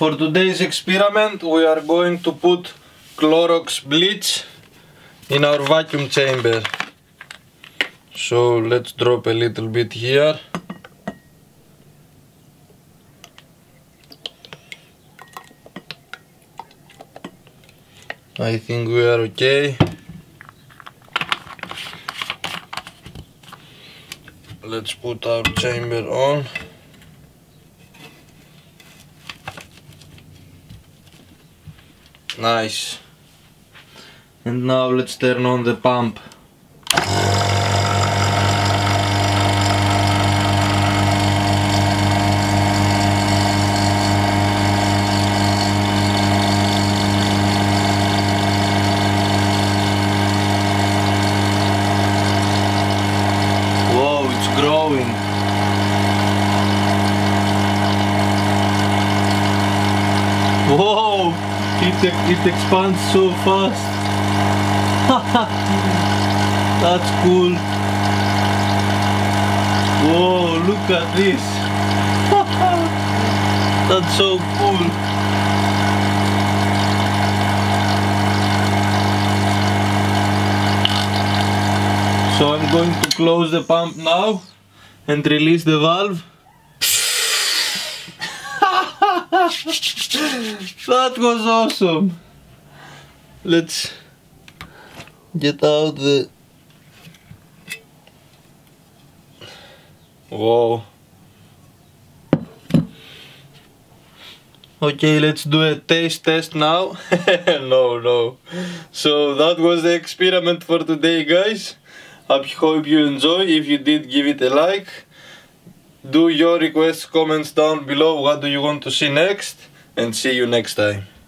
For today's experiment we are going to put Clorox bleach in our vacuum chamber. So let's drop a little bit here. I think we are okay. Let's put our chamber on. Nice. And now let's turn on the pump. Whoa, it's growing. Whoa! It expands so fast. That's cool. Whoa, look at this. That's so cool. So I'm going to close the pump now and release the valve. That was awesome. Let's get out the... Whoa. Okay, let's do a taste test now. No. So that was the experiment for today, guys. I hope you enjoy. If you did, give it a like. Do your requests, comments down below. What do you want to see next? And see you next time.